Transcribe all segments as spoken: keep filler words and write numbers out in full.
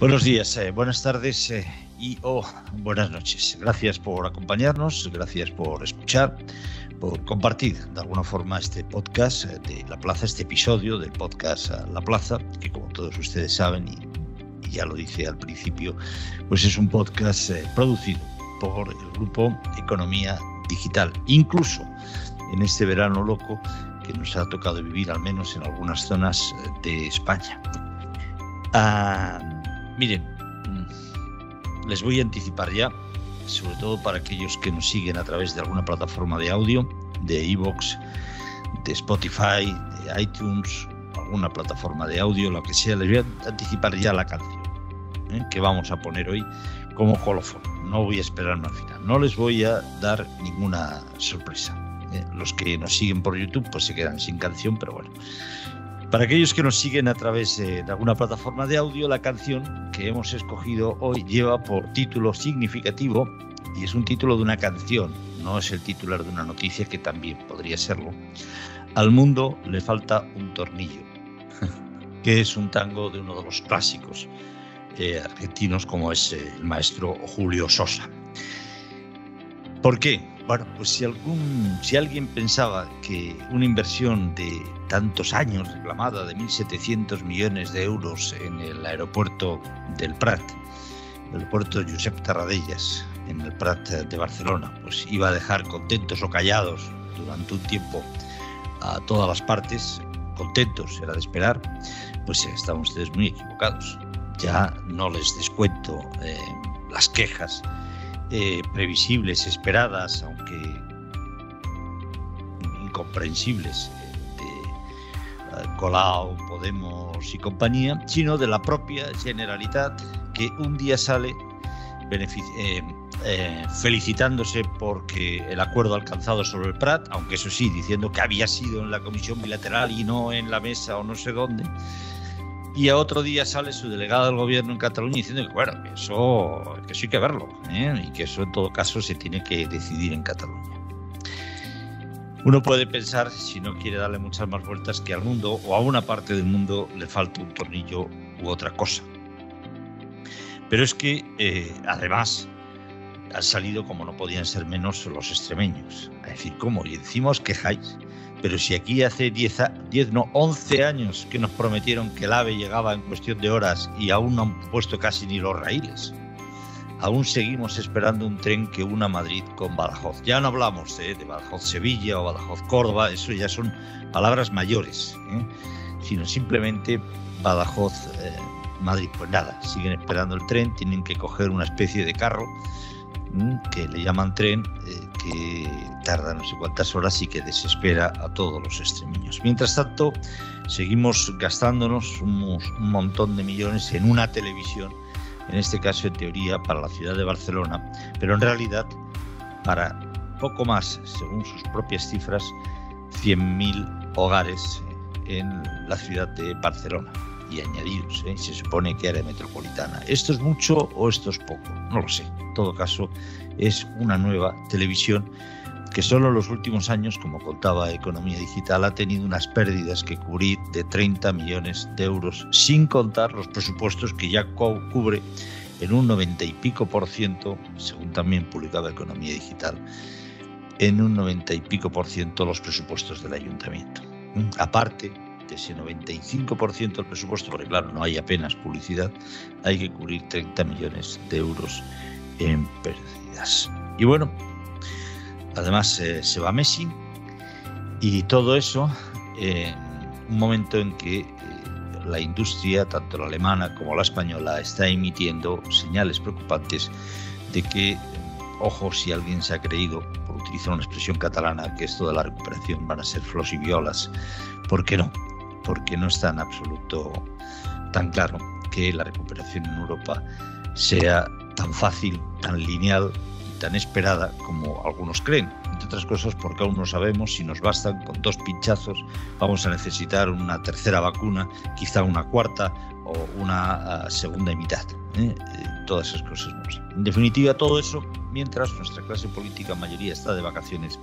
Buenos días, eh, buenas tardes eh, y oh, buenas noches. Gracias por acompañarnos, gracias por escuchar, por compartir de alguna forma este podcast de La Plaza, este episodio del podcast La Plaza, que como todos ustedes saben y, y ya lo dije al principio, pues es un podcast eh, producido por el Grupo Economía Digital, incluso en este verano loco que nos ha tocado vivir, al menos en algunas zonas de España. Ah, miren, les voy a anticipar ya, sobre todo para aquellos que nos siguen a través de alguna plataforma de audio, de iVoox, de Spotify, de iTunes, alguna plataforma de audio, lo que sea, les voy a anticipar ya la canción ¿eh? que vamos a poner hoy como colofón. No voy a esperarme al final, no les voy a dar ninguna sorpresa. ¿eh? Los que nos siguen por YouTube pues se quedan sin canción, pero bueno. Para aquellos que nos siguen a través de alguna plataforma de audio, la canción que hemos escogido hoy lleva por título significativo y es un título de una canción, no es el titular de una noticia que también podría serlo. Al mundo le falta un tornillo, que es un tango de uno de los clásicos eh, argentinos como es eh, el maestro Julio Sosa. ¿Por qué? Bueno, pues si, algún, si alguien pensaba que una inversión de tantos años reclamada de mil setecientos millones de euros en el aeropuerto del Prat, el aeropuerto Josep Tarradellas, en el Prat de Barcelona, pues iba a dejar contentos o callados durante un tiempo a todas las partes, contentos era de esperar, pues estaban ustedes muy equivocados. Ya no les descuento eh, las quejas Eh, previsibles, esperadas, aunque incomprensibles, eh, de eh, Colau, Podemos y compañía, sino de la propia Generalitat, que un día sale benefic- eh, eh, felicitándose porque el acuerdo alcanzado sobre el Prat, aunque eso sí, diciendo que había sido en la comisión bilateral y no en la mesa o no sé dónde. Y a otro día sale su delegado del gobierno en Cataluña diciendo que, bueno, que eso, que eso hay que verlo, ¿eh? y que eso en todo caso se tiene que decidir en Cataluña. Uno puede pensar, si no quiere darle muchas más vueltas, que al mundo o a una parte del mundo le falta un tornillo u otra cosa. Pero es que, eh, además, han salido como no podían ser menos los extremeños. Es decir, ¿cómo? Y encima os quejáis. Pero si aquí hace diez, diez, no, once años que nos prometieron que el AVE llegaba en cuestión de horas y aún no han puesto casi ni los raíles. Aún seguimos esperando un tren que una Madrid con Badajoz. Ya no hablamos de, de Badajoz-Sevilla o Badajoz-Córdoba, eso ya son palabras mayores, ¿eh? sino simplemente Badajoz-Madrid. Eh, pues nada, siguen esperando el tren, tienen que coger una especie de carro que le llaman tren, eh, que tarda no sé cuántas horas y que desespera a todos los extremeños. Mientras tanto, seguimos gastándonos un, un montón de millones en una televisión, en este caso en teoría para la ciudad de Barcelona, pero en realidad para poco más, según sus propias cifras, cien mil hogares en la ciudad de Barcelona. Y añadidos, ¿eh? se supone que área metropolitana. ¿Esto es mucho o esto es poco? No lo sé. En todo caso, es una nueva televisión que solo en los últimos años, como contaba Economía Digital, ha tenido unas pérdidas que cubrir de treinta millones de euros, sin contar los presupuestos que ya cubre en un noventa y pico por ciento, según también publicaba Economía Digital, en un noventa y pico por ciento los presupuestos del ayuntamiento. Aparte, ese noventa y cinco por ciento del presupuesto, porque claro, no hay apenas publicidad, hay que cubrir treinta millones de euros en pérdidas. Y bueno, además eh, se va Messi y todo eso en eh, un momento en que eh, la industria, tanto la alemana como la española, está emitiendo señales preocupantes de que, ojo, si alguien se ha creído, por utilizar una expresión catalana, que esto de la recuperación van a ser flos y violas, ¿por qué no? Porque no está en absoluto tan claro que la recuperación en Europa sea tan fácil, tan lineal y tan esperada como algunos creen. Entre otras cosas porque aún no sabemos si nos bastan con dos pinchazos, vamos a necesitar una tercera vacuna, quizá una cuarta o una segunda mitad, ¿eh? todas esas cosas más. En definitiva, todo eso mientras nuestra clase política en mayoría está de vacaciones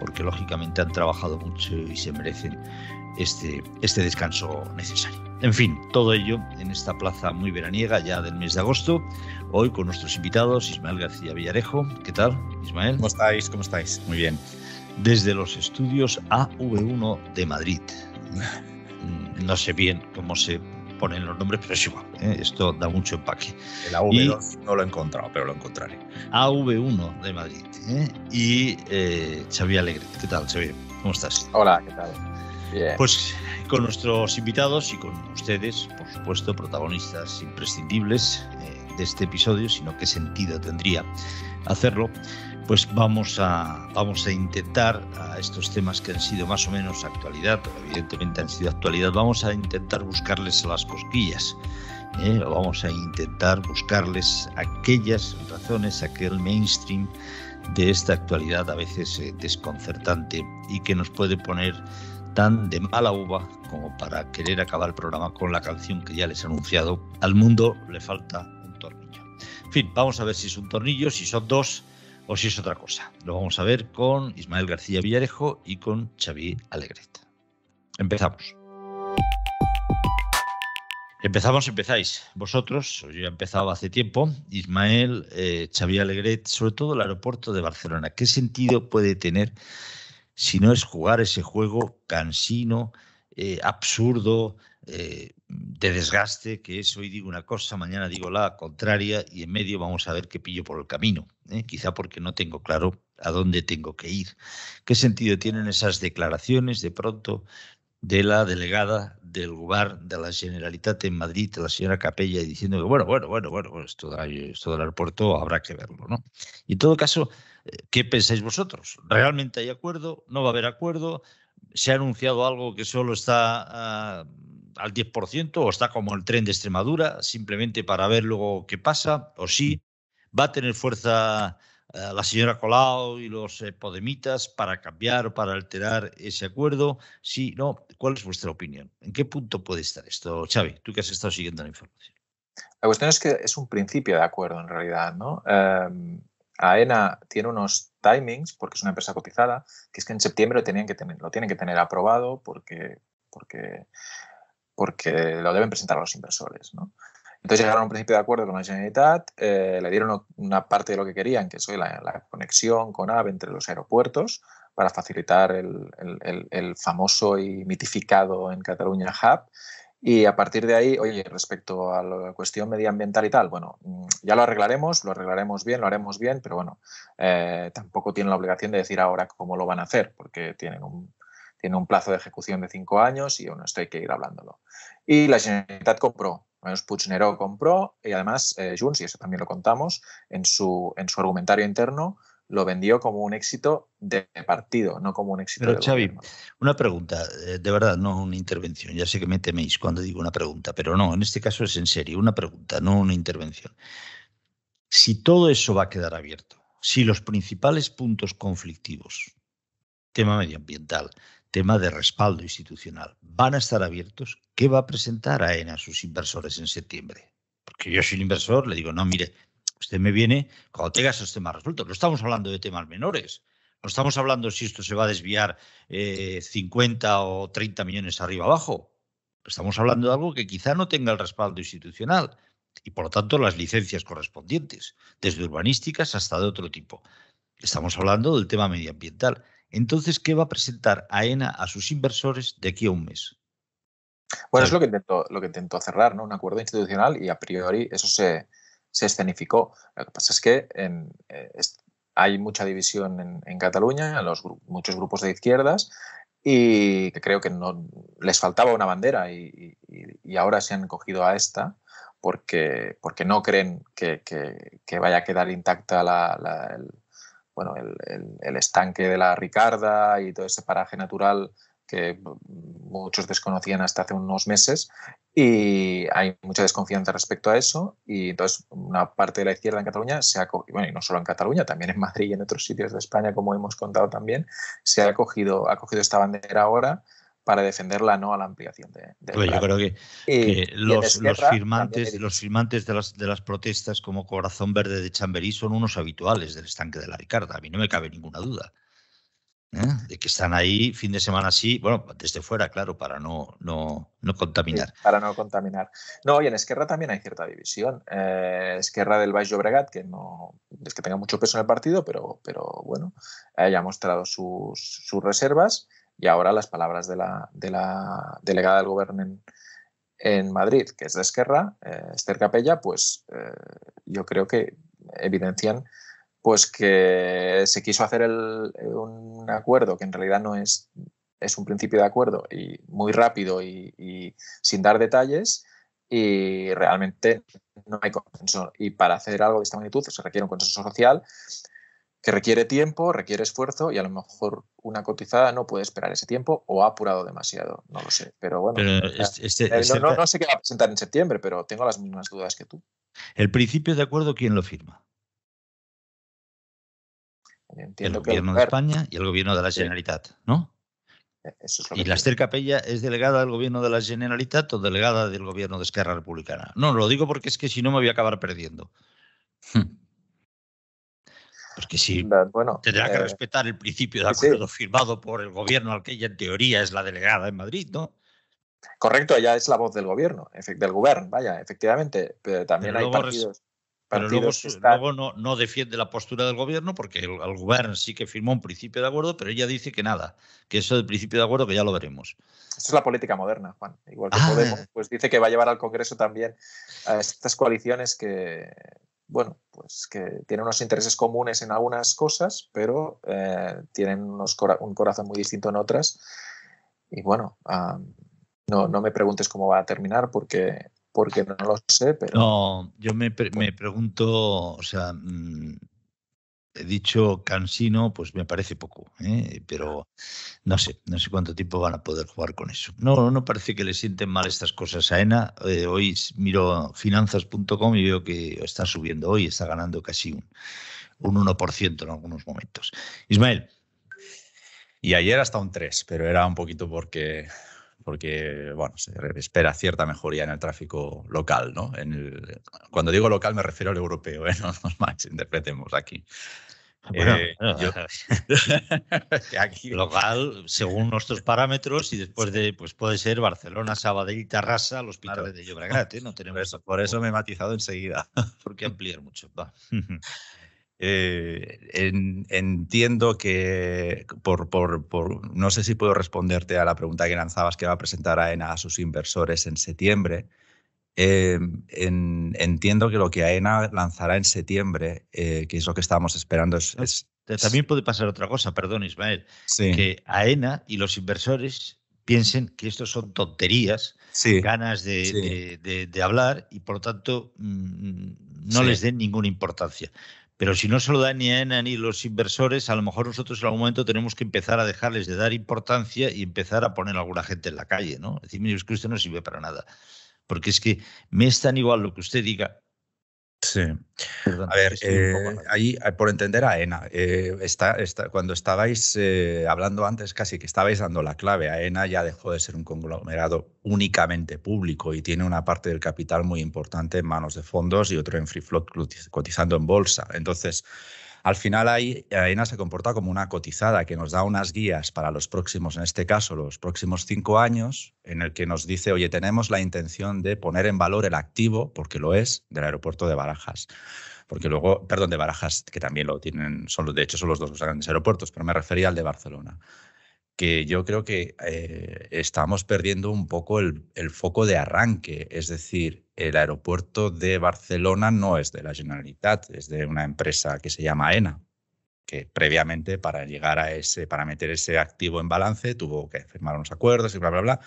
porque lógicamente han trabajado mucho y se merecen este, este descanso necesario. En fin, todo ello en esta plaza muy veraniega ya del mes de agosto, hoy con nuestros invitados, Ismael García Villarejo. ¿Qué tal, Ismael? ¿Cómo estáis? ¿Cómo estáis? Muy bien. Desde los estudios A V uno de Madrid. No sé bien cómo se ponen los nombres, pero es igual, ¿eh? Esto da mucho empaque. El A V dos y no lo he encontrado, pero lo encontraré. A V uno de Madrid, ¿eh? Y eh, Xavier Alegret. ¿Qué tal, Xavier? ¿Cómo estás? Hola, ¿qué tal? Bien. Pues con nuestros invitados y con ustedes, por supuesto, protagonistas imprescindibles eh, de este episodio, sino qué sentido tendría hacerlo, pues vamos a, vamos a intentar a estos temas que han sido más o menos actualidad, pero evidentemente han sido actualidad, vamos a intentar buscarles las cosquillas, ¿eh? Vamos a intentar buscarles aquellas razones, aquel mainstream de esta actualidad a veces eh, desconcertante y que nos puede poner tan de mala uva como para querer acabar el programa con la canción que ya les he anunciado, al mundo le falta un tornillo. En fin, vamos a ver si es un tornillo, si son dos, o si es otra cosa. Lo vamos a ver con Ismael García Villarejo y con Xavier Alegret. Empezamos. Empezamos, empezáis. Vosotros, yo ya empezaba hace tiempo, Ismael, eh, Xavier Alegret, sobre todo el aeropuerto de Barcelona. ¿Qué sentido puede tener si no es jugar ese juego cansino, eh, absurdo, eh, de desgaste, que es hoy digo una cosa, mañana digo la contraria y en medio vamos a ver qué pillo por el camino, ¿eh? Quizá porque no tengo claro a dónde tengo que ir. ¿Qué sentido tienen esas declaraciones de pronto de la delegada del Govern de la Generalitat en Madrid, la señora Capella, diciendo que bueno, bueno, bueno, bueno, esto, esto del aeropuerto habrá que verlo, ¿no? Y en todo caso, ¿qué pensáis vosotros? ¿Realmente hay acuerdo? ¿No va a haber acuerdo? ¿Se ha anunciado algo que solo está Uh, al diez por ciento o está como el tren de Extremadura simplemente para ver luego qué pasa? ¿O sí va a tener fuerza eh, la señora Colau y los eh, podemitas para cambiar o para alterar ese acuerdo? Sí, no. ¿Cuál es vuestra opinión? ¿En qué punto puede estar esto, Xavi? Tú que has estado siguiendo la información. La cuestión es que es un principio de acuerdo en realidad, ¿no? Eh, AENA tiene unos timings porque es una empresa cotizada, que es que en septiembre lo tenían que tener, lo tienen que tener aprobado porque porque porque lo deben presentar a los inversores, ¿no? Entonces llegaron a un principio de acuerdo con la Generalitat, eh, le dieron una parte de lo que querían, que es la, la conexión con AVE entre los aeropuertos para facilitar el, el, el, el famoso y mitificado en Cataluña hub. Y a partir de ahí, oye, respecto a la cuestión medioambiental y tal, bueno, ya lo arreglaremos, lo arreglaremos bien, lo haremos bien, pero bueno, eh, tampoco tienen la obligación de decir ahora cómo lo van a hacer, porque tienen un... Tiene un plazo de ejecución de cinco años y aún esto hay que ir hablándolo. Y la Generalitat compró, menos Puigneró compró, y además eh, Junts, y eso también lo contamos, en su, en su argumentario interno lo vendió como un éxito de partido, no como un éxito de gobierno. Pero, Xavi, una pregunta, de verdad, no una intervención. Ya sé que me teméis cuando digo una pregunta, pero no, en este caso es en serio, una pregunta, no una intervención. Si todo eso va a quedar abierto, si los principales puntos conflictivos, tema medioambiental, tema de respaldo institucional, van a estar abiertos, ¿qué va a presentar AENA a sus inversores en septiembre? Porque yo soy el inversor, le digo, no, mire, usted me viene cuando tenga esos temas resueltos. No estamos hablando de temas menores, no estamos hablando si esto se va a desviar eh, cincuenta o treinta millones arriba abajo. Estamos hablando de algo que quizá no tenga el respaldo institucional y, por lo tanto, las licencias correspondientes, desde urbanísticas hasta de otro tipo. Estamos hablando del tema medioambiental. Entonces, ¿qué va a presentar AENA a sus inversores de aquí a un mes? Bueno, es lo que intentó, lo que intentó cerrar, ¿no? Un acuerdo institucional y a priori eso se, se escenificó. Lo que pasa es que en, eh, es, hay mucha división en, en Cataluña, en los gru- muchos grupos de izquierdas, y que creo que no les faltaba una bandera y, y, y ahora se han cogido a esta porque, porque no creen que, que, que vaya a quedar intacta la... la el, bueno, el, el, el estanque de la Ricarda y todo ese paraje natural que muchos desconocían hasta hace unos meses y hay mucha desconfianza respecto a eso y entonces una parte de la izquierda en Cataluña se ha cogido, bueno, y no solo en Cataluña, también en Madrid y en otros sitios de España, como hemos contado también, se ha cogido, ha cogido esta bandera ahora para defenderla no a la ampliación de, de pues yo creo que, y, que los, los firmantes los firmantes de las de las protestas como Corazón Verde de Chamberí son unos habituales del estanque de la Ricarda, a mí no me cabe ninguna duda. ¿eh? De que están ahí fin de semana sí, bueno, desde fuera, claro, para no, no, no contaminar. Sí, para no contaminar. No, y en Esquerra también hay cierta división. Eh, Esquerra del Baix Llobregat, que no es que tenga mucho peso en el partido, pero, pero bueno, haya mostrado sus, sus reservas, y ahora las palabras de la, de la delegada del Gobierno en, en Madrid, que es de Esquerra, eh, Esther Capella, pues eh, yo creo que evidencian pues que se quiso hacer el, un acuerdo que en realidad no es, es un principio de acuerdo, y muy rápido y, y sin dar detalles, y realmente no hay consenso. Y para hacer algo de esta magnitud se requiere un consenso social que requiere tiempo, requiere esfuerzo, y a lo mejor una cotizada no puede esperar ese tiempo o ha apurado demasiado, no lo sé. Pero bueno, pero este, este, eh, este, no, no, no sé qué va a presentar en septiembre, pero tengo las mismas dudas que tú. ¿El principio de acuerdo quién lo firma? Entiendo el que gobierno el de España y el gobierno de la Generalitat, ¿no? Eso es lo que y la Esther Capella es delegada del gobierno de la Generalitat o delegada del gobierno de Esquerra Republicana. No, lo digo porque es que si no me voy a acabar perdiendo. Porque sí, bueno, tendrá que eh, respetar el principio de acuerdo sí. firmado por el gobierno al que ella en teoría es la delegada en Madrid, ¿no? Correcto, ella es la voz del gobierno, del gobierno, vaya, efectivamente. Pero también Pero hay partidos... Pero luego, luego no, no defiende la postura del gobierno, porque el, el gobierno sí que firmó un principio de acuerdo, pero ella dice que nada, que eso del principio de acuerdo que ya lo veremos. Eso es la política moderna, Juan. Igual que ah. Podemos, pues dice que va a llevar al Congreso también a estas coaliciones que, bueno, pues que tienen unos intereses comunes en algunas cosas, pero eh, tienen unos cora un corazón muy distinto en otras. Y bueno, um, no, no me preguntes cómo va a terminar, porque... porque no lo sé, pero... No, yo me, pre me pregunto, o sea, mm, he dicho cansino, pues me parece poco, ¿eh? Pero no sé, no sé cuánto tiempo van a poder jugar con eso. No, no parece que le sienten mal estas cosas a AENA. Eh, hoy miro finanzas punto com y veo que está subiendo hoy, está ganando casi un, un uno por ciento en algunos momentos. Ismael. Y ayer hasta un tres, pero era un poquito porque... porque bueno, se espera cierta mejoría en el tráfico local, ¿no? En el, cuando digo local me refiero al europeo, ¿eh? No nos malinterpretemos aquí. Bueno, eh, bueno, yo... aquí. Local, según nuestros parámetros, y después de, pues puede ser Barcelona, Sabadell, Terrassa, los Hospitales claro. de Llobregat, ¿eh? No tenemos por eso, por eso me he matizado enseguida. Porque ampliar mucho, va. Eh, en, entiendo que, por, por, por, no sé si puedo responderte a la pregunta que lanzabas, que va a presentar AENA a sus inversores en septiembre. Eh, en, entiendo que lo que AENA lanzará en septiembre, eh, que es lo que estábamos esperando, es, es... También puede pasar otra cosa, perdón Ismael, sí. que AENA y los inversores piensen que esto son tonterías, sí. ganas de, sí. de, de, de hablar y por lo tanto mmm, no sí. les den ninguna importancia. Pero si no se lo da ni a AENA ni los inversores, a lo mejor nosotros en algún momento tenemos que empezar a dejarles de dar importancia y empezar a poner a alguna gente en la calle, ¿no? Es decir, mire, es que usted no sirve para nada. Porque es que me es tan igual lo que usted diga. Sí. Perdón, a ver, eh, ahí, por entender a AENA, eh, está, está, cuando estabais eh, hablando antes casi que estabais dando la clave, AENA ya dejó de ser un conglomerado únicamente público y tiene una parte del capital muy importante en manos de fondos y otro en free float cotizando en bolsa. Entonces, al final ahí AENA se comporta como una cotizada que nos da unas guías para los próximos, en este caso los próximos cinco años, en el que nos dice, oye, tenemos la intención de poner en valor el activo, porque lo es, del aeropuerto de Barajas. Porque luego, perdón, de Barajas, que también lo tienen, son, de hecho son los dos grandes aeropuertos, pero me refería al de Barcelona. Que yo creo que eh, estamos perdiendo un poco el, el foco de arranque. Es decir, el aeropuerto de Barcelona no es de la Generalitat, es de una empresa que se llama AENA, que previamente para llegar a ese, para meter ese activo en balance, tuvo que firmar unos acuerdos y bla, bla, bla,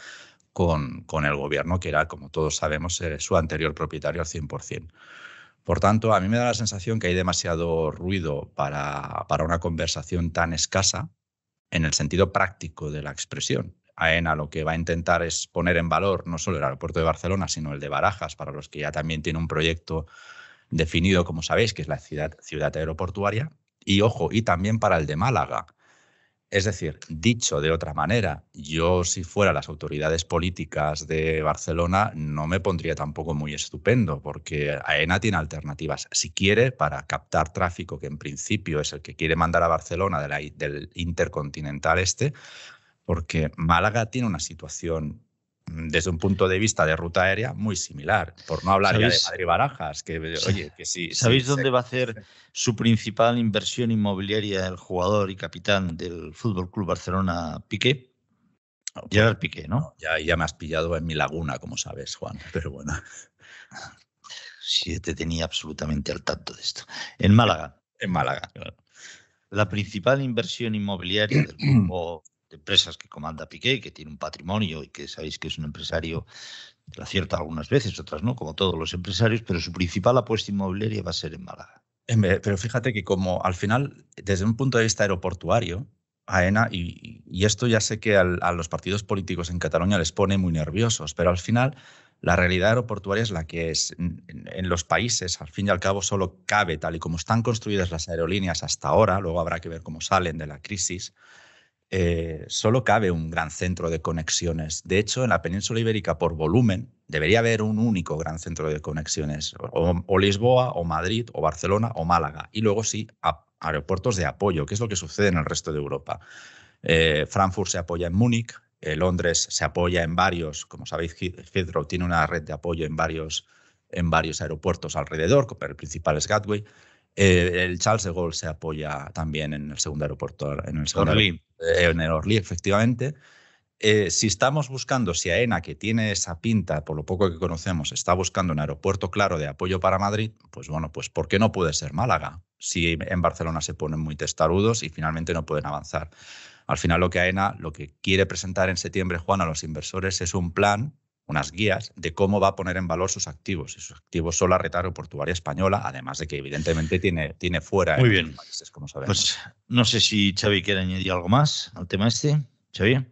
con, con el gobierno, que era, como todos sabemos, su anterior propietario al cien por cien. Por tanto, a mí me da la sensación que hay demasiado ruido para, para una conversación tan escasa, en el sentido práctico de la expresión. AENA lo que va a intentar es poner en valor no solo el aeropuerto de Barcelona, sino el de Barajas, para los que ya también tiene un proyecto definido, como sabéis, que es la ciudad, ciudad aeroportuaria, y ojo, y también para el de Málaga. Es decir, dicho de otra manera, yo si fuera las autoridades políticas de Barcelona no me pondría tampoco muy estupendo, porque AENA tiene alternativas, si quiere, para captar tráfico, que en principio es el que quiere mandar a Barcelona de la, del intercontinental este, porque Málaga tiene una situación desde un punto de vista de ruta aérea muy similar, por no hablar ya de Madrid-Barajas. Que, oye, que sí, ¿sabéis sí, dónde sí, va a hacer sí. su principal inversión inmobiliaria el jugador y capitán del Fútbol Club Barcelona, Piqué? Oh, Gerard Piqué, ¿no? no ya, ya me has pillado en mi laguna, como sabes, Juan, pero bueno. Sí, te tenía absolutamente al tanto de esto. En Málaga. En Málaga, claro. La principal inversión inmobiliaria del grupo de empresas que comanda Piqué, que tiene un patrimonio y que sabéis que es un empresario que la acierta algunas veces, otras no, como todos los empresarios, pero su principal apuesta inmobiliaria va a ser en Málaga. Pero fíjate que como al final, desde un punto de vista aeroportuario, AENA, y, y esto ya sé que al, a los partidos políticos en Cataluña les pone muy nerviosos, pero al final la realidad aeroportuaria es la que es. En, en los países, al fin y al cabo, solo cabe, tal y como están construidas las aerolíneas hasta ahora, luego habrá que ver cómo salen de la crisis, Eh, solo cabe un gran centro de conexiones. De hecho, en la península ibérica, por volumen, debería haber un único gran centro de conexiones, o, o Lisboa, o Madrid, o Barcelona, o Málaga. Y luego sí, a, aeropuertos de apoyo, que es lo que sucede en el resto de Europa. Eh, Frankfurt se apoya en Múnich, eh, Londres se apoya en varios, como sabéis, Heathrow tiene una red de apoyo en varios, en varios aeropuertos alrededor, pero el principal es Gatwick. Eh, el Charles de Gaulle se apoya también en el segundo aeropuerto, en el segundo Orly. Eh, en el Orly, efectivamente. Eh, si estamos buscando, si AENA, que tiene esa pinta, por lo poco que conocemos, está buscando un aeropuerto claro de apoyo para Madrid, pues bueno, pues ¿por qué no puede ser Málaga? Si en Barcelona se ponen muy testarudos y finalmente no pueden avanzar. Al final lo que AENA, lo que quiere presentar en septiembre, Juan, a los inversores es un plan, unas guías de cómo va a poner en valor sus activos. Y sus activos son la red aeroportuaria española, además de que evidentemente tiene, tiene fuera muy en bien. Los países, como sabemos. Pues no sé si Xavi quiere añadir algo más al tema este. Xavi.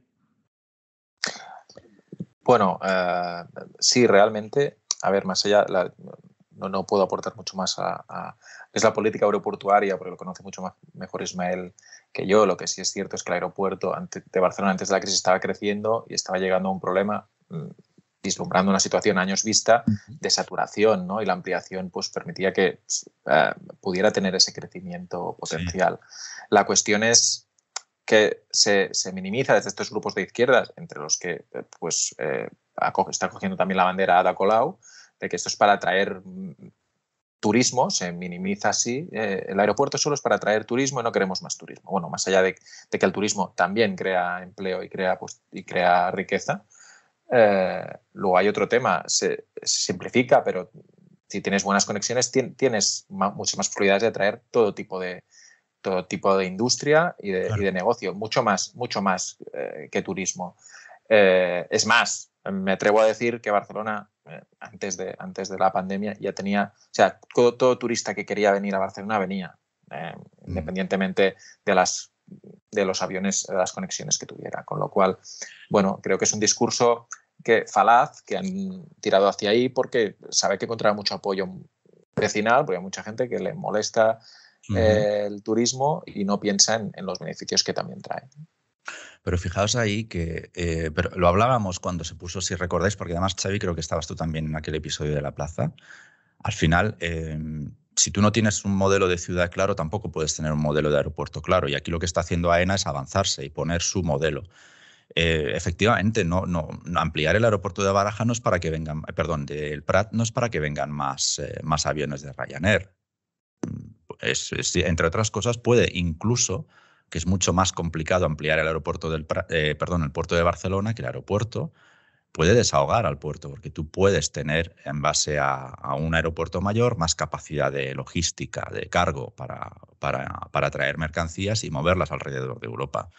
Bueno, eh, sí, realmente, a ver, más allá, la, no, no puedo aportar mucho más a, a... Es la política aeroportuaria, porque lo conoce mucho más, mejor Ismael que yo. Lo que sí es cierto es que el aeropuerto de Barcelona antes de la crisis estaba creciendo y estaba llegando a un problema, vislumbrando una situación a años vista de saturación, ¿no? Y la ampliación pues permitía que eh, pudiera tener ese crecimiento potencial. Sí. La cuestión es que se, se minimiza desde estos grupos de izquierdas, entre los que eh, pues eh, acoge, está cogiendo también la bandera Ada Colau, de que esto es para atraer turismo, se minimiza así. Eh, el aeropuerto solo es para atraer turismo y no queremos más turismo. Bueno, más allá de, de que el turismo también crea empleo y crea, pues, y crea riqueza. Eh, luego hay otro tema, se, se simplifica, pero si tienes buenas conexiones ti, tienes ma, muchas más posibilidades de atraer todo tipo de, todo tipo de industria y de, claro. y de negocio, mucho más, mucho más eh, que turismo. Eh, es más, me atrevo a decir que Barcelona eh, antes, de, antes de la pandemia ya tenía, o sea, todo, todo turista que quería venir a Barcelona venía, eh, mm. independientemente de las... de los aviones, de las conexiones que tuviera. Con lo cual, bueno, creo que es un discurso que, falaz, que han tirado hacia ahí porque sabe que encontrará mucho apoyo vecinal, porque hay mucha gente que le molesta uh-huh. eh, el turismo y no piensa en, en los beneficios que también trae. Pero fijaos ahí que eh, pero lo hablábamos cuando se puso, si recordáis, porque además, Xavi, creo que estabas tú también en aquel episodio de La Plaza. Al final... Eh, Si tú no tienes un modelo de ciudad claro, tampoco puedes tener un modelo de aeropuerto claro. Y aquí lo que está haciendo AENA es avanzarse y poner su modelo. Eh, efectivamente, no, no, ampliar el aeropuerto de Barajas no es para que vengan, perdón, del Prat no es para que vengan más, eh, más aviones de Ryanair. Es, es, entre otras cosas, puede incluso, que es mucho más complicado ampliar el aeropuerto del Prat, eh, perdón, el puerto de Barcelona que el aeropuerto. Puede desahogar al puerto, porque tú puedes tener, en base a, a un aeropuerto mayor, más capacidad de logística, de cargo para, para, para traer mercancías y moverlas alrededor de Europa.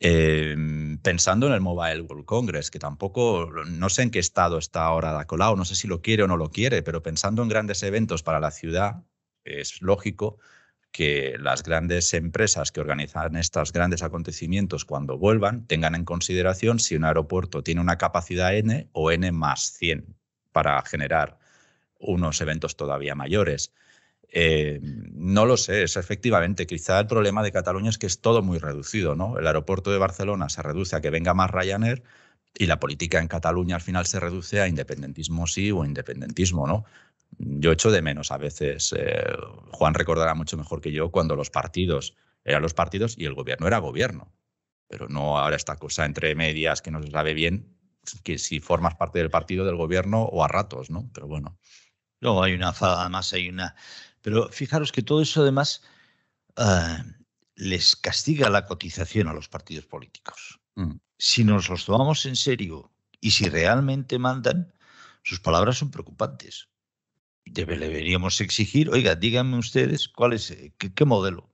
Eh, pensando en el Mobile World Congress, que tampoco, no sé en qué estado está ahora Ada Colau, no sé si lo quiere o no lo quiere, pero pensando en grandes eventos para la ciudad, es lógico que las grandes empresas que organizan estos grandes acontecimientos cuando vuelvan tengan en consideración si un aeropuerto tiene una capacidad N o N más cien para generar unos eventos todavía mayores. Eh, no lo sé, es efectivamente, quizá el problema de Cataluña es que es todo muy reducido, ¿no? El aeropuerto de Barcelona se reduce a que venga más Ryanair y la política en Cataluña al final se reduce a independentismo sí o independentismo no. Yo echo de menos a veces, eh, Juan recordará mucho mejor que yo, cuando los partidos eran los partidos y el gobierno era gobierno. Pero no ahora esta cosa entre medias que no se sabe bien, que si formas parte del partido, del gobierno o a ratos, ¿no? Pero bueno. Luego hay una, además hay una... Pero fijaros que todo eso además uh, les castiga la cotización a los partidos políticos. Mm. Si nos los tomamos en serio y si realmente mandan, sus palabras son preocupantes. Deberíamos exigir, oiga, díganme ustedes cuál es, qué, qué modelo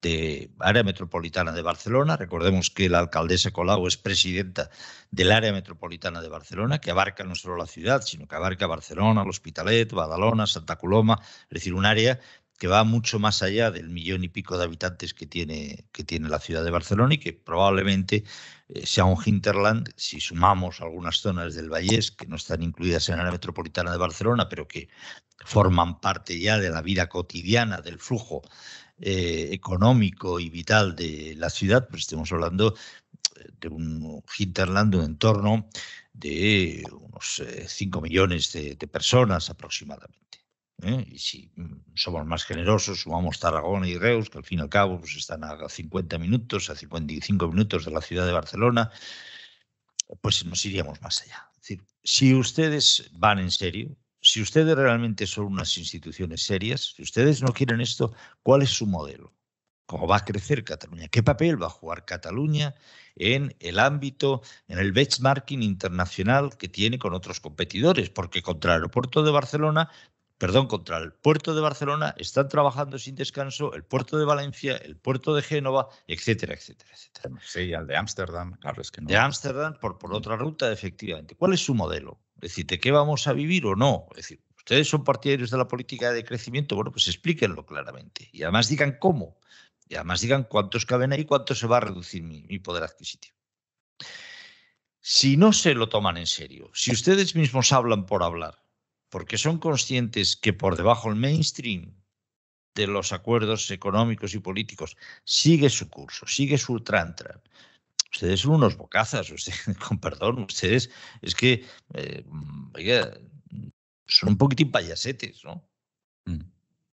de área metropolitana de Barcelona. Recordemos que la alcaldesa Colau es presidenta del área metropolitana de Barcelona, que abarca no solo la ciudad, sino que abarca Barcelona, l'Hospitalet, Badalona, Santa Coloma, es decir, un área que va mucho más allá del millón y pico de habitantes que tiene, que tiene la ciudad de Barcelona y que probablemente sea un hinterland, si sumamos algunas zonas del Vallès que no están incluidas en la área metropolitana de Barcelona, pero que forman parte ya de la vida cotidiana, del flujo eh, económico y vital de la ciudad, pues estamos hablando de un hinterland, de un entorno de unos cinco millones de, de personas aproximadamente. ¿Eh? Y si somos más generosos, sumamos Tarragona y Reus, que al fin y al cabo pues están a cincuenta minutos, a cincuenta y cinco minutos de la ciudad de Barcelona, pues nos iríamos más allá. Es decir, si ustedes van en serio, si ustedes realmente son unas instituciones serias, si ustedes no quieren esto, ¿cuál es su modelo? ¿Cómo va a crecer Cataluña? ¿Qué papel va a jugar Cataluña en el ámbito, en el benchmarking internacional que tiene con otros competidores? Porque contra el aeropuerto de Barcelona... Perdón, contra el puerto de Barcelona están trabajando sin descanso el puerto de Valencia, el puerto de Génova, etcétera, etcétera, etcétera. Sí, al de Ámsterdam, claro, es que no. De Ámsterdam por, por otra ruta, efectivamente. ¿Cuál es su modelo? Es decir, ¿de qué vamos a vivir o no? Es decir, ustedes son partidarios de la política de crecimiento, bueno, pues explíquenlo claramente. Y además digan cómo. Y además digan cuántos caben ahí, cuánto se va a reducir mi, mi poder adquisitivo. Si no se lo toman en serio, si ustedes mismos hablan por hablar, porque son conscientes que por debajo el mainstream de los acuerdos económicos y políticos sigue su curso, sigue su tran-tran. Ustedes son unos bocazas, ustedes, con perdón, ustedes es que eh, vaya, son un poquitín payasetes, ¿no? Mm.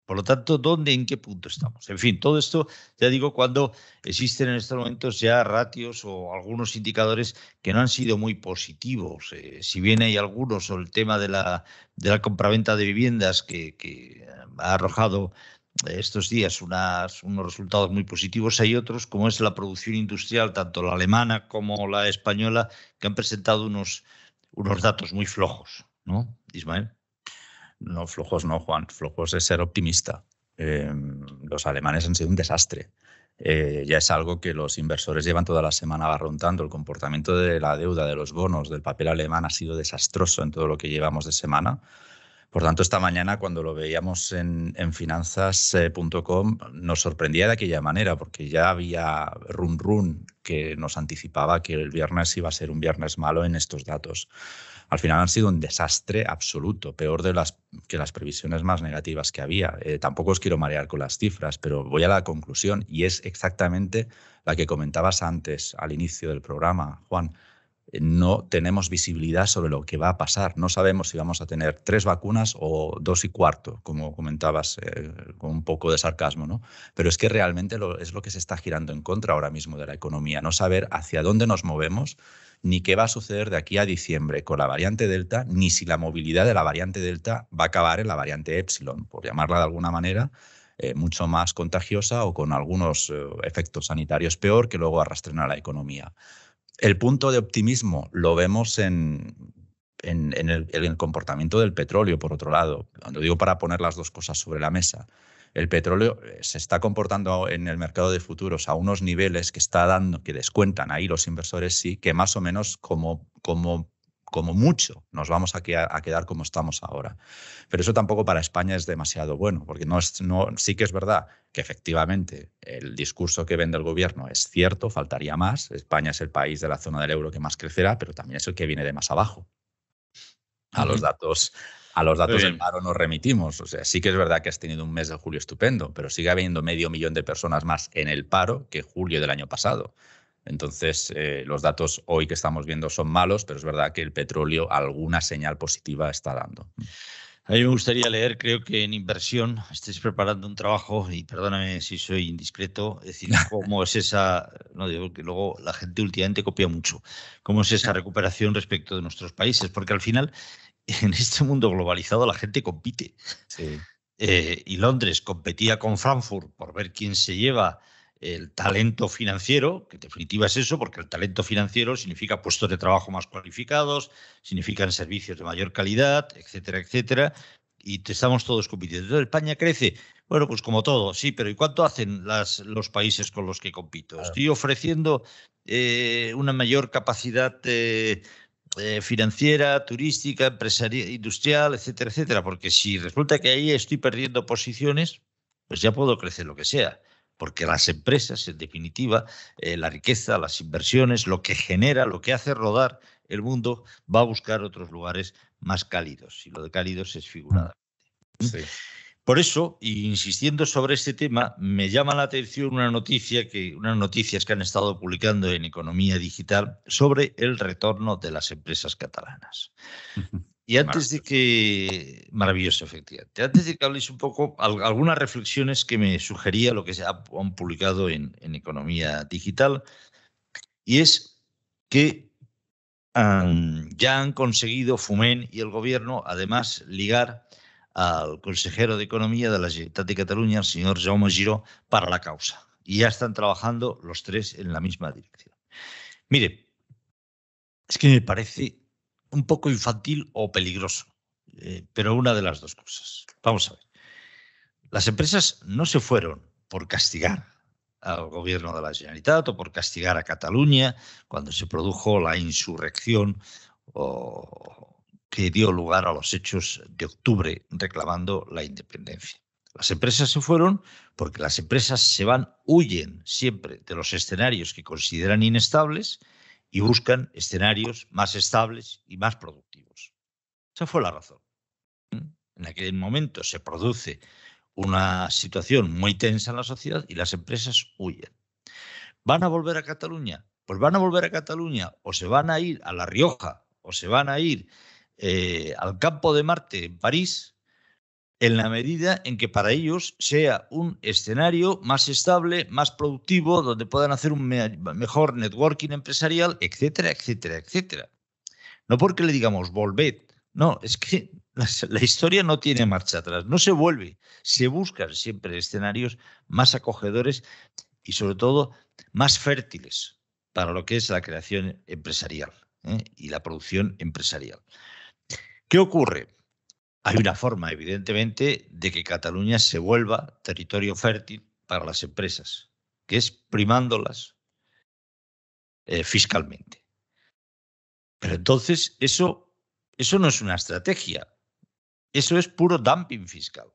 Por lo tanto, ¿dónde, en qué punto estamos? En fin, todo esto, ya digo, cuando existen en estos momentos ya ratios o algunos indicadores que no han sido muy positivos. Eh, si bien hay algunos sobre el tema de la, de la compraventa de viviendas que, que ha arrojado estos días unas, unos resultados muy positivos, hay otros, como es la producción industrial, tanto la alemana como la española, que han presentado unos, unos datos muy flojos, ¿no, Ismael? No, flojos no, Juan. Flojos es ser optimista. Eh, los alemanes han sido un desastre. Eh, ya es algo que los inversores llevan toda la semana barruntando. El comportamiento de la deuda, de los bonos, del papel alemán ha sido desastroso en todo lo que llevamos de semana. Por tanto, esta mañana, cuando lo veíamos en, en finanzas punto com, nos sorprendía de aquella manera, porque ya había run run que nos anticipaba que el viernes iba a ser un viernes malo en estos datos. Al final han sido un desastre absoluto, peor de las, que las previsiones más negativas que había. Eh, tampoco os quiero marear con las cifras, pero voy a la conclusión y es exactamente la que comentabas antes, al inicio del programa, Juan. Eh, no tenemos visibilidad sobre lo que va a pasar. No sabemos si vamos a tener tres vacunas o dos y cuarto, como comentabas eh, con un poco de sarcasmo, ¿no? Pero es que realmente lo, es lo que se está girando en contra ahora mismo de la economía, no saber hacia dónde nos movemos, ni qué va a suceder de aquí a diciembre con la variante Delta, ni si la movilidad de la variante Delta va a acabar en la variante Epsilon, por llamarla de alguna manera, eh, mucho más contagiosa o con algunos eh, efectos sanitarios peor que luego arrastren a la economía. El punto de optimismo lo vemos en, en, en, el, en el comportamiento del petróleo, por otro lado. Lo digo para poner las dos cosas sobre la mesa. El petróleo se está comportando en el mercado de futuros a unos niveles que está dando, que descuentan ahí los inversores, sí, que más o menos como, como, como mucho nos vamos a quedar, a quedar como estamos ahora. Pero eso tampoco para España es demasiado bueno, porque no es, no, sí que es verdad que efectivamente el discurso que vende el gobierno es cierto, faltaría más. España es el país de la zona del euro que más crecerá, pero también es el que viene de más abajo. A los datos... A los datos del paro nos remitimos. O sea, sí que es verdad que has tenido un mes de julio estupendo, pero sigue habiendo medio millón de personas más en el paro que julio del año pasado. Entonces, eh, los datos hoy que estamos viendo son malos, pero es verdad que el petróleo alguna señal positiva está dando. A mí me gustaría leer, creo que en inversión estáis preparando un trabajo, y perdóname si soy indiscreto, es decir, cómo es esa, no digo que luego la gente últimamente copia mucho, cómo es esa recuperación respecto de nuestros países, porque al final en este mundo globalizado la gente compite. Sí. Eh, y Londres competía con Frankfurt por ver quién se lleva el talento financiero, que en definitiva es eso, porque el talento financiero significa puestos de trabajo más cualificados, significan servicios de mayor calidad, etcétera, etcétera, y estamos todos compitiendo. España crece, bueno, pues como todo, sí, pero ¿y cuánto hacen las, los países con los que compito? Claro. Estoy ofreciendo eh, una mayor capacidad eh, eh, financiera, turística, empresarial, industrial, etcétera, etcétera, porque si resulta que ahí estoy perdiendo posiciones, pues ya puedo crecer lo que sea. Porque las empresas, en definitiva, eh, la riqueza, las inversiones, lo que genera, lo que hace rodar el mundo, va a buscar otros lugares más cálidos. Y lo de cálidos es figuradamente. Sí. Por eso, insistiendo sobre este tema, me llama la atención una noticia que, unas noticias que han estado publicando en Economía Digital sobre el retorno de las empresas catalanas. Y antes de que... Maravilloso, efectivamente. Antes de que habléis un poco, algunas reflexiones que me sugería lo que se ha, han publicado en, en Economía Digital, y es que um, ya han conseguido Foment y el Gobierno, además, ligar al consejero de Economía de la Generalitat de Cataluña, el señor Jaume Giró, para la causa. Y ya están trabajando los tres en la misma dirección. Mire, es que me parece un poco infantil o peligroso, eh, pero una de las dos cosas. Vamos a ver. Las empresas no se fueron por castigar al Gobierno de la Generalitat o por castigar a Cataluña cuando se produjo la insurrección o que dio lugar a los hechos de octubre reclamando la independencia. Las empresas se fueron porque las empresas se van, huyen siempre de los escenarios que consideran inestables y buscan escenarios más estables y más productivos. Esa fue la razón. En aquel momento se produce una situación muy tensa en la sociedad y las empresas huyen. ¿Van a volver a Cataluña? Pues van a volver a Cataluña o se van a ir a La Rioja o se van a ir eh, al Campo de Marte en París, en la medida en que para ellos sea un escenario más estable, más productivo, donde puedan hacer un me mejor networking empresarial, etcétera, etcétera, etcétera. No porque le digamos, volved. No, es que la, la historia no tiene marcha atrás. No se vuelve. Se buscan siempre escenarios más acogedores y, sobre todo, más fértiles para lo que es la creación empresarial, ¿eh? Y la producción empresarial. ¿Qué ocurre? Hay una forma, evidentemente, de que Cataluña se vuelva territorio fértil para las empresas, que es primándolas eh, fiscalmente. Pero entonces eso, eso no es una estrategia, eso es puro dumping fiscal.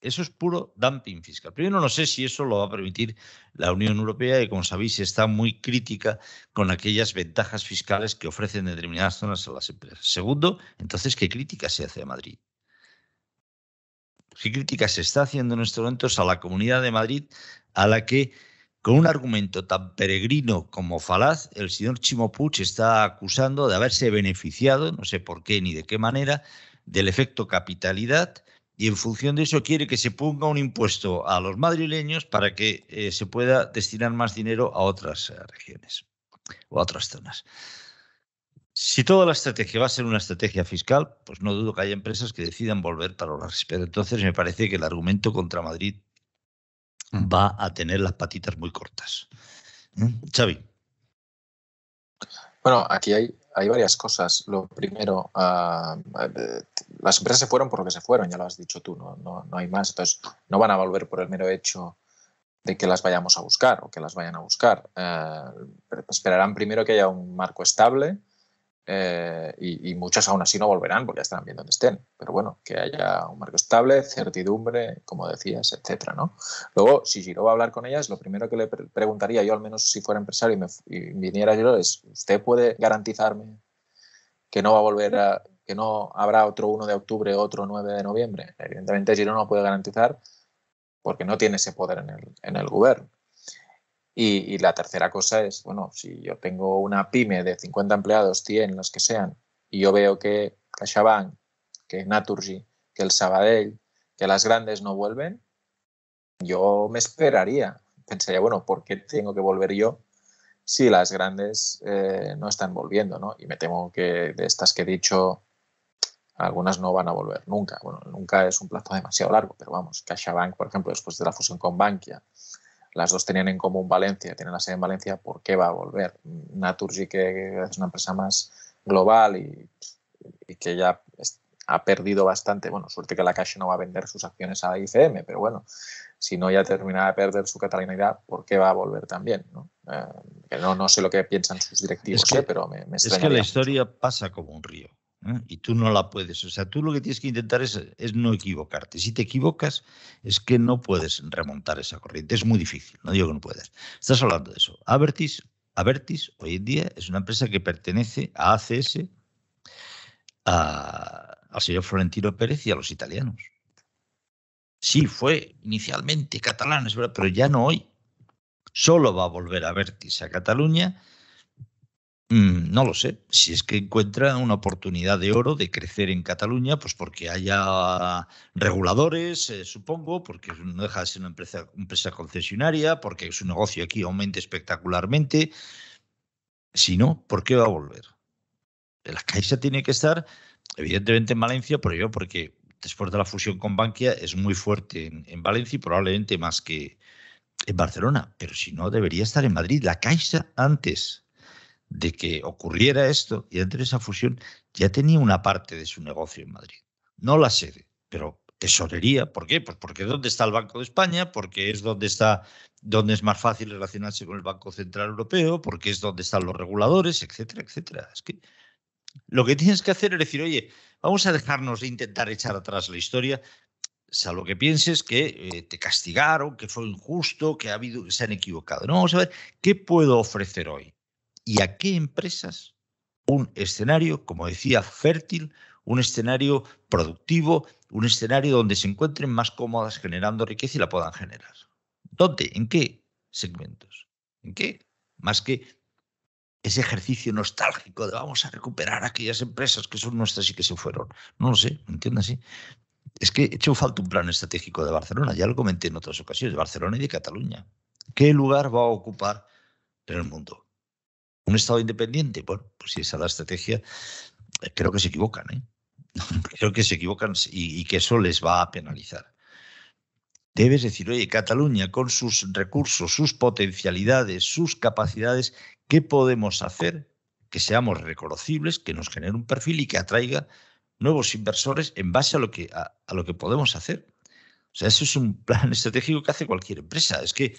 Eso es puro dumping fiscal. Primero, no sé si eso lo va a permitir la Unión Europea, y como sabéis está muy crítica con aquellas ventajas fiscales que ofrecen determinadas zonas a las empresas. Segundo, entonces, ¿qué crítica se hace a Madrid? ¿Qué crítica se está haciendo en estos momentos a la Comunidad de Madrid, a la que, con un argumento tan peregrino como falaz, el señor Ximo Puig está acusando de haberse beneficiado, no sé por qué ni de qué manera, del efecto capitalidad? Y en función de eso quiere que se ponga un impuesto a los madrileños para que eh, se pueda destinar más dinero a otras eh, regiones o a otras zonas. Si toda la estrategia va a ser una estrategia fiscal, pues no dudo que haya empresas que decidan volver para ahorrarse. Pero entonces me parece que el argumento contra Madrid va a tener las patitas muy cortas. ¿Mm? Xavi. Bueno, aquí hay... Hay varias cosas. Lo primero, uh, las empresas se fueron por lo que se fueron, ya lo has dicho tú, no, no, no hay más. Entonces, no van a volver por el mero hecho de que las vayamos a buscar o que las vayan a buscar. Uh, esperarán primero que haya un marco estable eh, y, y muchas aún así no volverán porque ya estarán bien donde estén. Pero bueno, que haya un marco estable, certidumbre, como decías, etcétera, ¿no? Luego, si Giró va a hablar con ellas, lo primero que le pre preguntaría, yo al menos si fuera empresario y, me, y viniera Giró, es, ¿usted puede garantizarme que no va a volver a, que no habrá otro uno de octubre, otro nueve de noviembre. Evidentemente Giró no lo puede garantizar porque no tiene ese poder en el, en el gobierno. Y, y la tercera cosa es, bueno, si yo tengo una pyme de cincuenta empleados, cien, los que sean, y yo veo que CaixaBank, que Naturgy, que el Sabadell, que las grandes no vuelven, yo me esperaría. Pensaría, bueno, ¿por qué tengo que volver yo si las grandes eh, no están volviendo, ¿no? Y me temo que de estas que he dicho, algunas no van a volver nunca. Bueno, nunca es un plazo demasiado largo, pero vamos, CaixaBank, por ejemplo, después de la fusión con Bankia, las dos tenían en común Valencia, tienen la sede en Valencia, ¿por qué va a volver? Naturgy, que es una empresa más global y, y que ya ha perdido bastante. Bueno, suerte que la Caixa no va a vender sus acciones a la I C M, pero bueno, si no ya terminaba de perder su catalanidad, ¿por qué va a volver también? ¿No? Eh, no, no sé lo que piensan sus directivos, es que, ¿eh? pero me, me Es que la historia pasa como un río. ¿Eh? Y tú no la puedes, o sea, tú lo que tienes que intentar es, es no equivocarte. Si te equivocas es que no puedes remontar esa corriente, es muy difícil, no digo que no puedas. Estás hablando de eso. Abertis, Abertis hoy en día es una empresa que pertenece a A C S, a, al señor Florentino Pérez y a los italianos. Sí, fue inicialmente catalán, es verdad, pero ya no hoy. Solo va a volver Abertis a Cataluña. No lo sé, si es que encuentra una oportunidad de oro de crecer en Cataluña, pues porque haya reguladores, eh, supongo, porque no deja de ser una empresa, empresa concesionaria, porque su negocio aquí aumenta espectacularmente. Si no, ¿por qué va a volver? La Caixa tiene que estar, evidentemente, en Valencia, pero yo, porque después de la fusión con Bankia es muy fuerte en, en Valencia y probablemente más que en Barcelona, pero si no, debería estar en Madrid. La Caixa antes de que ocurriera esto y antes de esa fusión ya tenía una parte de su negocio en Madrid. No la sede, pero tesorería. ¿Por qué? Pues porque es donde está el Banco de España, porque es donde está, donde es más fácil relacionarse con el Banco Central Europeo, porque es donde están los reguladores, etcétera, etcétera. Es que lo que tienes que hacer es decir, oye, vamos a dejarnos de intentar echar atrás la historia, salvo que pienses que eh, te castigaron, que fue injusto, que ha habido, que se han equivocado. No, vamos a ver qué puedo ofrecer hoy. ¿Y a qué empresas? Un escenario, como decía, fértil, un escenario productivo, un escenario donde se encuentren más cómodas generando riqueza y la puedan generar. ¿Dónde? ¿En qué segmentos? ¿En qué? Más que ese ejercicio nostálgico de vamos a recuperar aquellas empresas que son nuestras y que se fueron. No lo sé, entiéndase. Es que he hecho falta un plan estratégico de Barcelona, ya lo comenté en otras ocasiones, de Barcelona y de Cataluña. ¿Qué lugar va a ocupar en el mundo? ¿Un Estado independiente? Bueno, pues si esa es la estrategia, creo que se equivocan, ¿eh? Creo que se equivocan y, y que eso les va a penalizar. Debes decir, oye, Cataluña, con sus recursos, sus potencialidades, sus capacidades, ¿qué podemos hacer? Que seamos reconocibles, que nos genere un perfil y que atraiga nuevos inversores en base a lo que, a, a lo que podemos hacer. O sea, eso es un plan estratégico que hace cualquier empresa. Es que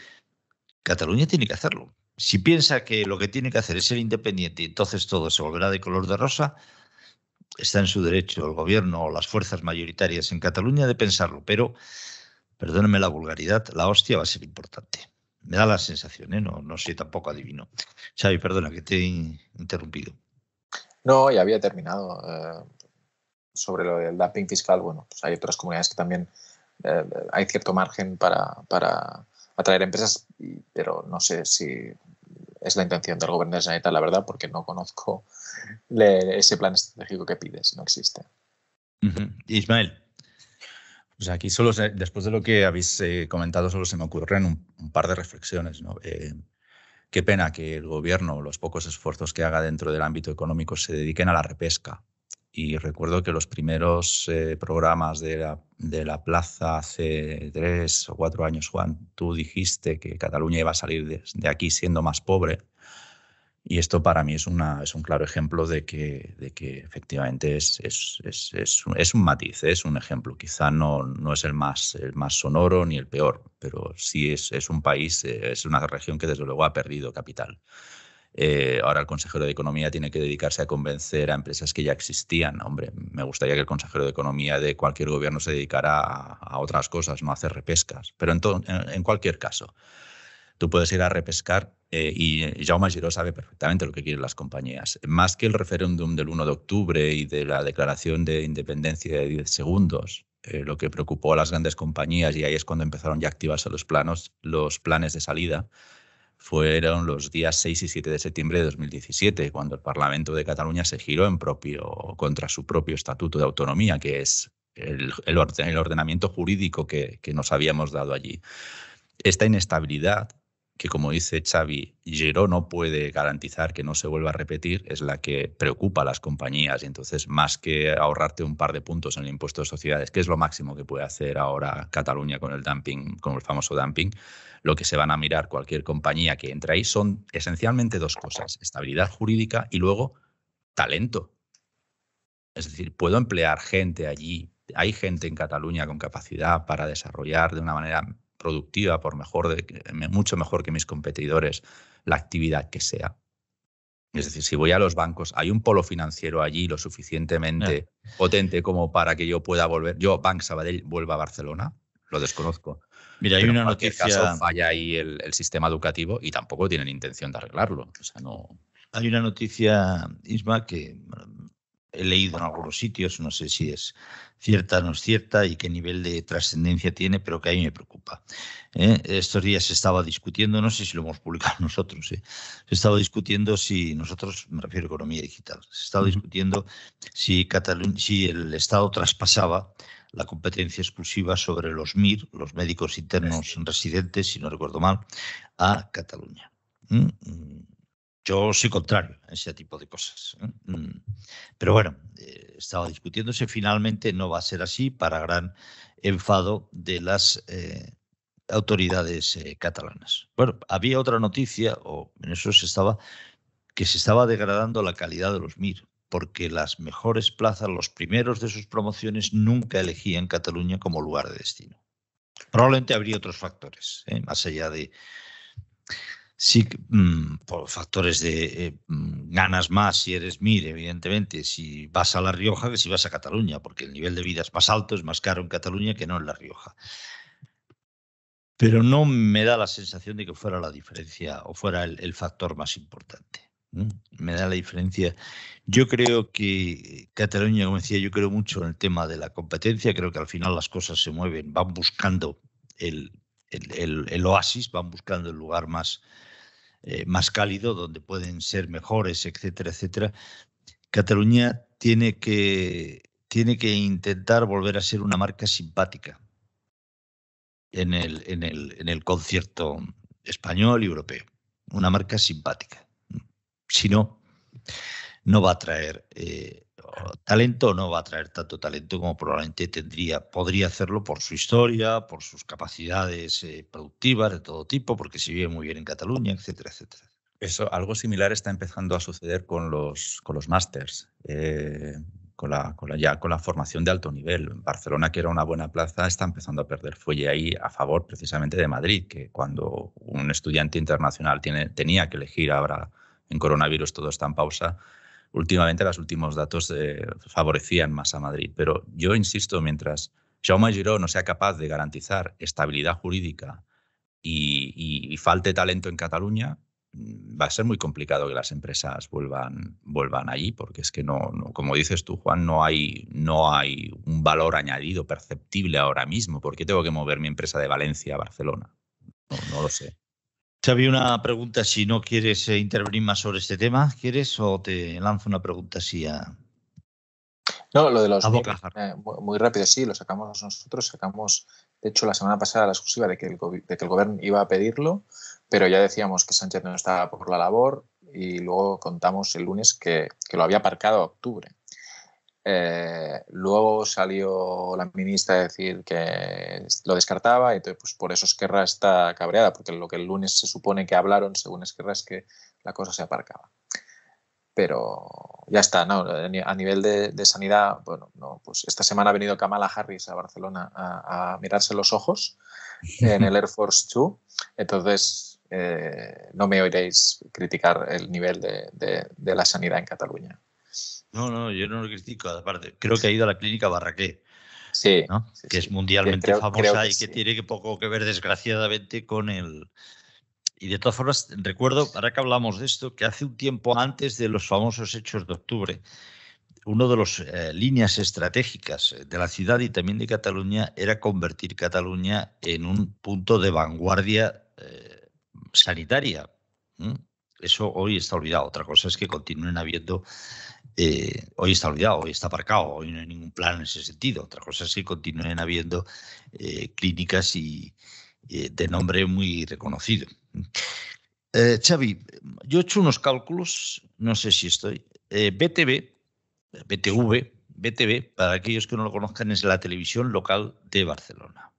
Cataluña tiene que hacerlo. Si piensa que lo que tiene que hacer es ser independiente y entonces todo se volverá de color de rosa, está en su derecho el gobierno o las fuerzas mayoritarias en Cataluña de pensarlo. Pero, perdónenme la vulgaridad, la hostia va a ser importante. Me da la sensación, ¿eh? No, no sé, tampoco adivino. Xavi, perdona que te he interrumpido. No, ya había terminado. Eh, sobre lo del dumping fiscal, bueno, pues hay otras comunidades que también eh, hay cierto margen para... para atraer empresas, pero no sé si es la intención del gobierno de Sanidad, la verdad, porque no conozco le, ese plan estratégico que pides, no existe. Uh-huh. Ismael. Pues aquí solo, se, después de lo que habéis eh, comentado, solo se me ocurren un, un par de reflexiones, ¿no? Eh, qué pena que el gobierno, los pocos esfuerzos que haga dentro del ámbito económico, se dediquen a la repesca. Y recuerdo que los primeros eh, programas de la, de la Plaza hace tres o cuatro años, Juan, tú dijiste que Cataluña iba a salir de, de aquí siendo más pobre. Y esto para mí es, una, es un claro ejemplo de que, de que efectivamente es, es, es, es, es un matiz, es un ejemplo. Quizá no, no es el más, el más sonoro ni el peor, pero sí es, es un país, es una región que desde luego ha perdido capital. Eh, ahora el consejero de Economía tiene que dedicarse a convencer a empresas que ya existían. Hombre, me gustaría que el consejero de Economía de cualquier gobierno se dedicara a, a otras cosas, no a hacer repescas. Pero en, en cualquier caso, tú puedes ir a repescar Eh, y Jaume Giró sabe perfectamente lo que quieren las compañías. Más que el referéndum del uno de octubre y de la declaración de independencia de diez segundos, eh, lo que preocupó a las grandes compañías, y ahí es cuando empezaron ya a activarse los planos, los planes de salida, fueron los días seis y siete de septiembre de dos mil diecisiete, cuando el Parlamento de Cataluña se giró en propio, contra su propio Estatuto de Autonomía, que es el, el, orden, el ordenamiento jurídico que, que nos habíamos dado allí. Esta inestabilidad, que como dice Xavi, Giró no puede garantizar que no se vuelva a repetir, es la que preocupa a las compañías. Y entonces, más que ahorrarte un par de puntos en el impuesto de sociedades, que es lo máximo que puede hacer ahora Cataluña con el dumping, con el famoso dumping, lo que se van a mirar cualquier compañía que entre ahí son esencialmente dos cosas: estabilidad jurídica y luego talento. Es decir, puedo emplear gente allí. Hay gente en Cataluña con capacidad para desarrollar de una manera productiva, por mejor de, mucho mejor que mis competidores, la actividad que sea. Es decir, si voy a los bancos, ¿hay un polo financiero allí lo suficientemente no. potente como para que yo pueda volver? Yo, Bank Sabadell, vuelva a Barcelona, lo desconozco. Mira, hay Pero una en noticia. Caso, falla ahí el, el sistema educativo y tampoco tienen intención de arreglarlo. O sea, no. Hay una noticia, Isma, que he leído en algunos sitios, no sé si es cierta o no es cierta y qué nivel de trascendencia tiene, pero que a mí me preocupa. ¿Eh? Estos días se estaba discutiendo, no sé si lo hemos publicado nosotros, ¿eh? se estaba discutiendo si, nosotros me refiero a Economía Digital, se estaba discutiendo si, Catalu- si el Estado traspasaba la competencia exclusiva sobre los M I R, los médicos internos residentes, si no recuerdo mal, a Cataluña. ¿Mm? Yo soy contrario a ese tipo de cosas. Pero bueno, eh, estaba discutiéndose. Finalmente no va a ser así, para gran enfado de las eh, autoridades eh, catalanas. Bueno, había otra noticia, o en eso se estaba, que se estaba degradando la calidad de los M I R, porque las mejores plazas, los primeros de sus promociones, nunca elegían Cataluña como lugar de destino. Probablemente habría otros factores, ¿eh? más allá de... Sí, por factores de eh, ganas más si eres M I R, evidentemente, si vas a La Rioja que si vas a Cataluña, porque el nivel de vida es más alto, es más caro en Cataluña que no en La Rioja. Pero no me da la sensación de que fuera la diferencia o fuera el, el factor más importante. ¿Mm? Me da la diferencia. Yo creo que Cataluña, como decía, yo creo mucho en el tema de la competencia, creo que al final las cosas se mueven, van buscando el, el, el, el oasis, van buscando el lugar más... Eh, más cálido, donde pueden ser mejores, etcétera, etcétera. Cataluña tiene que, tiene que intentar volver a ser una marca simpática en el, en el, en el concierto español y europeo. Una marca simpática. Si no, no va a traer eh, talento, no va a traer tanto talento como probablemente tendría. Podría hacerlo por su historia, por sus capacidades eh, productivas de todo tipo, porque se vive muy bien en Cataluña, etcétera, etcétera. Eso, algo similar está empezando a suceder con los, con los másters, eh, con, la, con, la, ya, con la formación de alto nivel. En Barcelona, que era una buena plaza, está empezando a perder fuelle ahí a favor precisamente de Madrid, que cuando un estudiante internacional tiene, tenía que elegir ahora en coronavirus todo está en pausa. Últimamente los últimos datos eh, favorecían más a Madrid, pero yo insisto, mientras Jaume Giró no sea capaz de garantizar estabilidad jurídica y, y, y falte talento en Cataluña, va a ser muy complicado que las empresas vuelvan, vuelvan allí, porque es que no, no, como dices tú, Juan, no hay, no hay un valor añadido perceptible ahora mismo. ¿Por qué tengo que mover mi empresa de Valencia a Barcelona? No, no lo sé. Xavi, una pregunta, si no quieres eh, intervenir más sobre este tema, ¿quieres? O te lanzo una pregunta así a... No, lo de los... Eh, muy rápido, sí, lo sacamos nosotros, sacamos, de hecho, la semana pasada la exclusiva de que el, de que el gobierno iba a pedirlo, pero ya decíamos que Sánchez no estaba por la labor y luego contamos el lunes que, que lo había aparcado a octubre. Eh, luego salió la ministra a decir que lo descartaba y entonces, pues, por eso Esquerra está cabreada, porque lo que el lunes se supone que hablaron, según Esquerra, es que la cosa se aparcaba. Pero ya está, ¿no? A nivel de, de sanidad, bueno, no, pues esta semana ha venido Kamala Harris a Barcelona a, a mirarse los ojos en el Air Force Two, entonces eh, no me oiréis criticar el nivel de, de, de la sanidad en Cataluña. No, no, yo no lo critico, aparte. Creo que ha ido a la clínica Barraqué, sí, ¿no? sí, que es mundialmente sí, creo, famosa creo que y que sí. tiene que poco que ver, desgraciadamente, con el Y de todas formas, recuerdo, ahora que hablamos de esto, que hace un tiempo antes de los famosos hechos de octubre, una de las eh, líneas estratégicas de la ciudad y también de Cataluña era convertir Cataluña en un punto de vanguardia eh, sanitaria. ¿Mm? Eso hoy está olvidado. Otra cosa es que continúen habiendo... Eh, hoy está olvidado, hoy está aparcado, hoy no hay ningún plan en ese sentido. Otra cosa es que continúen habiendo eh, clínicas y eh, de nombre muy reconocido. Eh, Xavi, yo he hecho unos cálculos, no sé si estoy... Eh, B T V, B T V, para aquellos que no lo conozcan, es la televisión local de Barcelona.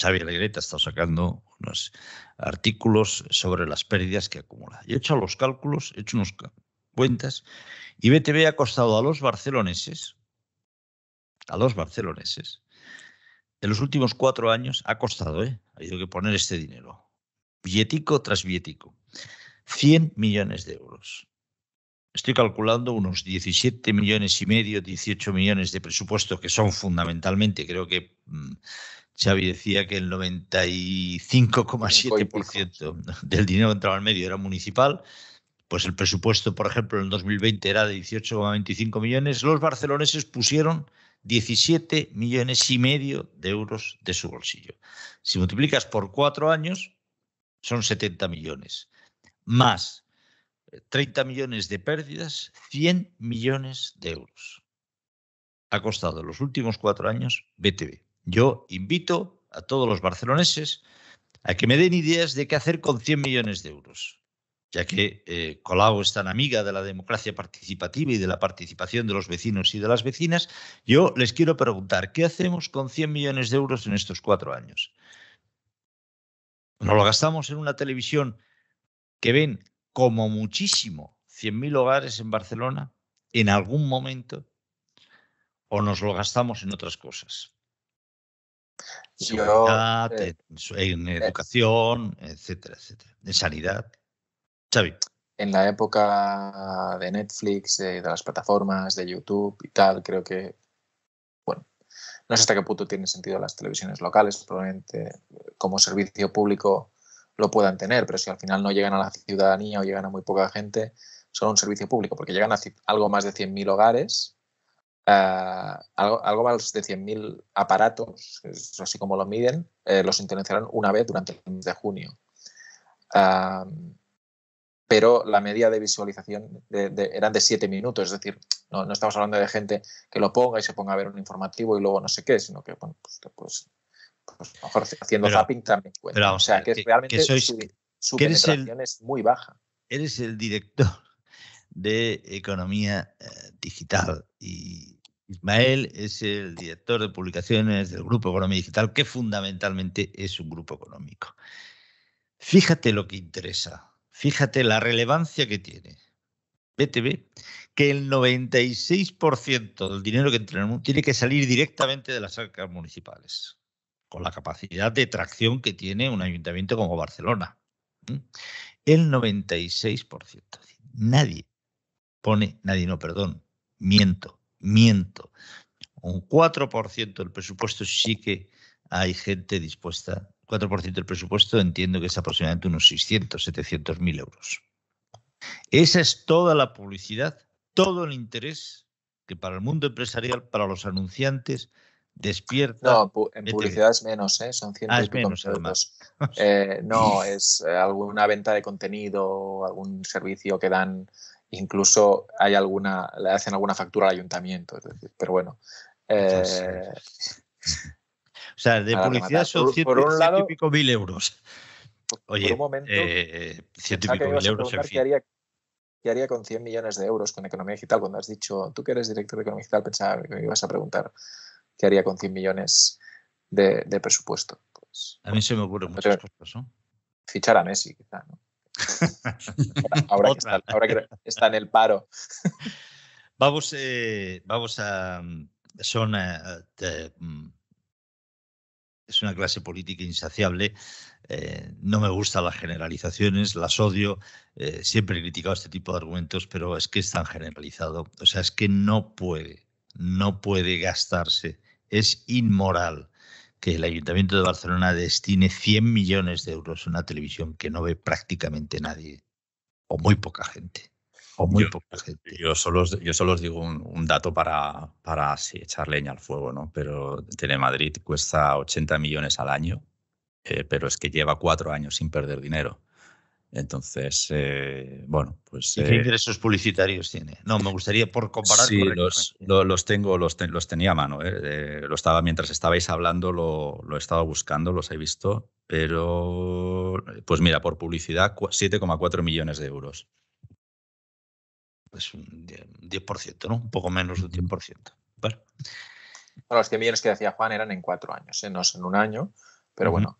Xavier Alegret ha estado sacando unos artículos sobre las pérdidas que acumula. Yo he hecho los cálculos, he hecho unas cuentas, y B T V ha costado a los barceloneses, a los barceloneses, en los últimos cuatro años, ha costado, ¿eh? ha habido que poner este dinero, billetico tras billetico, cien millones de euros. Estoy calculando unos diecisiete millones y medio, dieciocho millones de presupuesto, que son fundamentalmente, creo que mmm, Xavi decía que el noventa y cinco coma siete por ciento del dinero que entraba al medio era municipal. Pues el presupuesto, por ejemplo, en el dos mil veinte era de dieciocho coma veinticinco millones. Los barceloneses pusieron diecisiete millones y medio de euros de su bolsillo. Si multiplicas por cuatro años, son setenta millones. Más treinta millones de pérdidas, cien millones de euros. Ha costado en los últimos cuatro años B T V. Yo invito a todos los barceloneses a que me den ideas de qué hacer con cien millones de euros, ya que eh, Colau es tan amiga de la democracia participativa y de la participación de los vecinos y de las vecinas. Yo les quiero preguntar, ¿qué hacemos con cien millones de euros en estos cuatro años? ¿Nos lo gastamos en una televisión que ven como muchísimo cien mil hogares en Barcelona en algún momento, o nos lo gastamos en otras cosas? Seguridad, eh, en educación, eh, etcétera, etcétera, en sanidad. Xavi. En la época de Netflix, de, de las plataformas, de YouTube y tal, creo que, bueno, no sé hasta qué punto tienen sentido las televisiones locales, probablemente como servicio público lo puedan tener, pero si al final no llegan a la ciudadanía o llegan a muy poca gente, son un servicio público, porque llegan a algo más de cien mil hogares, uh, algo, algo más de cien mil aparatos, es así como lo miden, eh, los intencionaron una vez durante el mes de junio. Uh, pero la media de visualización de, de, eran de siete minutos, es decir, no, no estamos hablando de gente que lo ponga y se ponga a ver un informativo y luego no sé qué, sino que, bueno, pues... pues Pues a lo mejor haciendo pero, zapping también cuenta. Pero, o sea, que, que realmente que sois, su, su que penetración el, es muy baja. Eres el director de Economía eh, Digital y Ismael es el director de publicaciones del Grupo Economía Digital, que fundamentalmente es un grupo económico. Fíjate lo que interesa, fíjate la relevancia que tiene B T V, que el noventa y seis por ciento del dinero que entra en el mundo tiene que salir directamente de las arcas municipales, con la capacidad de tracción que tiene un ayuntamiento como Barcelona. El noventa y seis por ciento. Nadie pone, nadie no, perdón, miento, miento. Un cuatro por ciento del presupuesto sí que hay gente dispuesta. cuatro por ciento del presupuesto entiendo que es aproximadamente unos seiscientos, setecientos mil euros. Esa es toda la publicidad, todo el interés que para el mundo empresarial, para los anunciantes, despierta. No, en publicidad es menos, ¿eh? Son cientos de euros. Además. Eh, no, es alguna venta de contenido, algún servicio que dan, incluso hay alguna, le hacen alguna factura al ayuntamiento, es decir, pero bueno. Eh, o sea, de publicidad son ciento y pico mil euros. Oye, por un momento, eh, ciento y pico mil euros, en fin. ¿Qué haría con cien millones de euros con Economía Digital? Cuando has dicho, tú que eres director de Economía Digital, pensaba que me ibas a preguntar ¿qué haría con cien millones de, de presupuesto? Pues, a mí se me ocurren muchas cosas, ¿no? Fichar a Messi, quizá, ¿no? ahora, que está, ahora que está en el paro. Vamos, eh, vamos a... Son, a, de, es una clase política insaciable. Eh, no me gustan las generalizaciones, las odio. Eh, siempre he criticado este tipo de argumentos, pero es que es tan generalizado. O sea, es que no puede, no puede gastarse. Es inmoral que el Ayuntamiento de Barcelona destine cien millones de euros a una televisión que no ve prácticamente nadie, o muy poca gente, o muy yo, poca gente. Yo solo, yo solo os digo un, un dato para, para sí, echar leña al fuego, ¿no? Pero Telemadrid cuesta ochenta millones al año, eh, pero es que lleva cuatro años sin perder dinero. Entonces, eh, bueno, pues... ¿Y qué eh, ingresos publicitarios tiene? No, me gustaría por comparar... Sí, los, los, los tengo, los, ten, los tenía a mano. Eh, eh, lo estaba, mientras estabais hablando lo, lo he estado buscando, los he visto, pero... Pues mira, por publicidad, siete coma cuatro millones de euros. Pues un diez por ciento, ¿no? Un poco menos de un diez por ciento. Bueno. Bueno, los cien millones que decía Juan eran en cuatro años, ¿eh? No es en un año, pero uh-huh. bueno...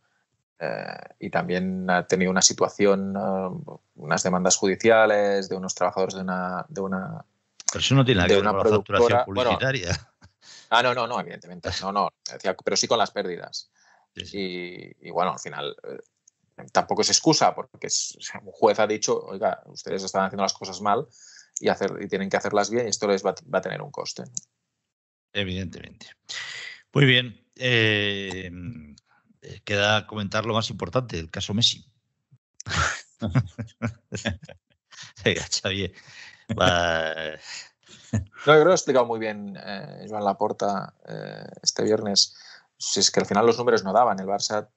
Eh, y también ha tenido una situación, uh, unas demandas judiciales de unos trabajadores de una... De una pero eso no tiene nada que ver con la facturación publicitaria. Bueno, ah, no, no, no, evidentemente. No, no, decía, pero sí con las pérdidas. Sí, sí. Y, y bueno, al final eh, tampoco es excusa porque es, un juez ha dicho, oiga, ustedes están haciendo las cosas mal y, hacer, y tienen que hacerlas bien y esto les va, va a tener un coste. Evidentemente. Muy bien. Eh... Queda comentar lo más importante, el caso Messi. Venga, Xavier. No, yo creo que lo ha explicado muy bien eh, Joan Laporta eh, este viernes. Si es que al final los números no daban. El Barça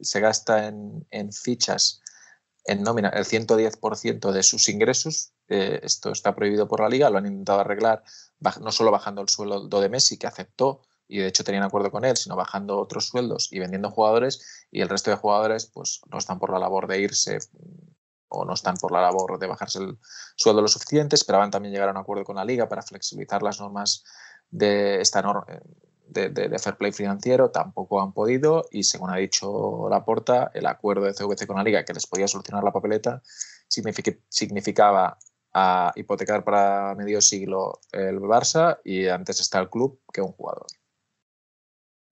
se gasta en, en fichas, en nómina, el ciento diez por ciento de sus ingresos. Eh, esto está prohibido por la Liga. Lo han intentado arreglar, no solo bajando el sueldo de Messi, que aceptó, y de hecho tenían acuerdo con él, sino bajando otros sueldos y vendiendo jugadores, y el resto de jugadores pues no están por la labor de irse o no están por la labor de bajarse el sueldo lo suficiente. Esperaban también llegar a un acuerdo con la Liga para flexibilizar las normas de, esta norma, de, de, de fair play financiero. Tampoco han podido y, según ha dicho Laporta, el acuerdo de C V C con la Liga, que les podía solucionar la papeleta, significaba a hipotecar para medio siglo el Barça y antes está el club que un jugador.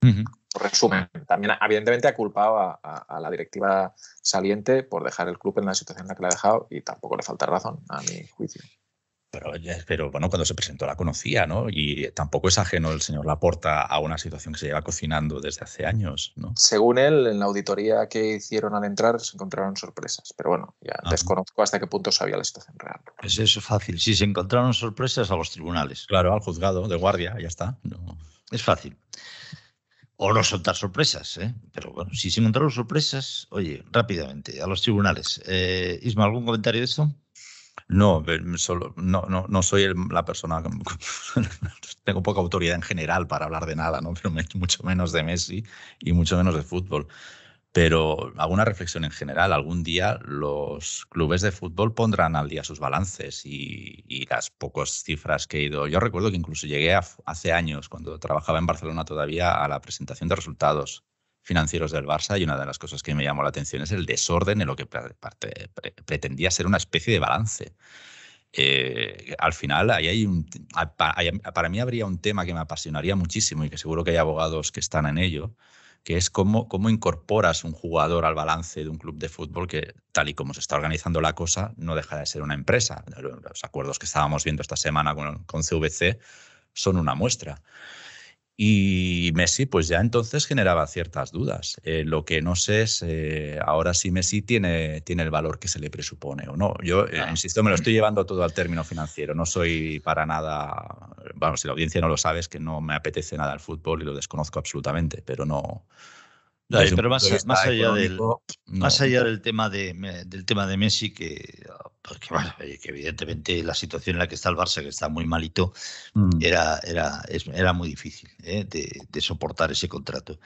Uh-huh. Resumen, también evidentemente ha culpado a, a, a la directiva saliente por dejar el club en la situación en la que la ha dejado y tampoco le falta razón a mi juicio. Pero, pero bueno, cuando se presentó la conocía, ¿no? Y tampoco es ajeno el señor Laporta a una situación que se lleva cocinando desde hace años, ¿no? Según él, en la auditoría que hicieron al entrar se encontraron sorpresas, pero bueno, ya ah. desconozco hasta qué punto sabía la situación real. Pues eso es fácil, si se encontraron sorpresas, a los tribunales. Claro, al juzgado de guardia, ya está. No. Es fácil. O no soltar sorpresas, ¿eh? Pero bueno, si se encontraron sorpresas, oye, rápidamente, a los tribunales. Eh, Isma, ¿algún comentario de esto? No, solo, no, no, no soy el, la persona, tengo poca autoridad en general para hablar de nada, ¿no? Pero me, mucho menos de Messi y mucho menos de fútbol. Pero alguna reflexión en general, algún día los clubes de fútbol pondrán al día sus balances y, y las pocas cifras que he ido. Yo recuerdo que incluso llegué a, hace años, cuando trabajaba en Barcelona todavía, a la presentación de resultados financieros del Barça, y una de las cosas que me llamó la atención es el desorden en lo que pre- pre- pre- pretendía ser una especie de balance. Eh, al final, ahí hay un, para mí habría un tema que me apasionaría muchísimo y que seguro que hay abogados que están en ello, que es cómo, cómo incorporas un jugador al balance de un club de fútbol que, tal y como se está organizando la cosa, no deja de ser una empresa. Los acuerdos que estábamos viendo esta semana con, con C V C son una muestra. Y Messi, pues ya entonces generaba ciertas dudas. Eh, lo que no sé es eh, ahora si Messi tiene, tiene el valor que se le presupone o no. Yo, eh, ah, insisto, me lo estoy llevando todo al término financiero. No soy para nada... Bueno, si la audiencia no lo sabe, es que no me apetece nada el fútbol y lo desconozco absolutamente, pero no... no sí, pero más, más, allá del, no. más allá del tema de, del tema de Messi, que, pues que, bueno, que evidentemente la situación en la que está el Barça, que está muy malito, mm. era, era, era muy difícil ¿eh? de, de soportar ese contrato.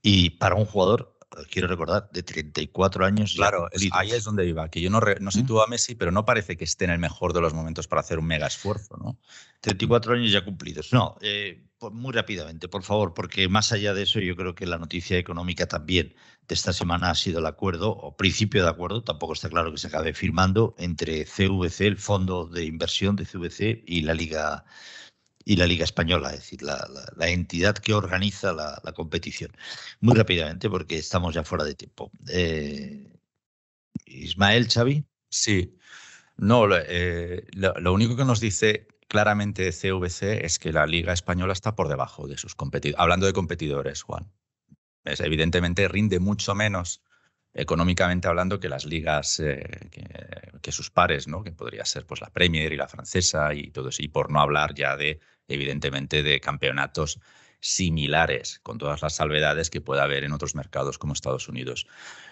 Y para un jugador, quiero recordar, de treinta y cuatro años... Claro, es, ahí es donde iba, que yo no, re, no sitúo a Messi, pero no parece que esté en el mejor de los momentos para hacer un mega esfuerzo, ¿no? treinta y cuatro años ya cumplidos. No, eh, muy rápidamente, por favor, porque más allá de eso yo creo que la noticia económica también de esta semana ha sido el acuerdo, o principio de acuerdo, tampoco está claro que se acabe firmando, entre C V C, el Fondo de Inversión de C V C, y la Liga, y la Liga Española, es decir, la, la, la entidad que organiza la, la competición. Muy rápidamente, porque estamos ya fuera de tiempo. Eh, Ismael, Xavi. Sí. No, eh, lo, lo único que nos dice... claramente C V C es que la Liga Española está por debajo de sus competidores. Hablando de competidores, Juan, es, evidentemente rinde mucho menos económicamente hablando que las ligas, eh, que, que sus pares, ¿no? Que podría ser pues la Premier y la francesa y todo eso, y por no hablar ya de, evidentemente, de campeonatos similares, con todas las salvedades que pueda haber en otros mercados como Estados Unidos.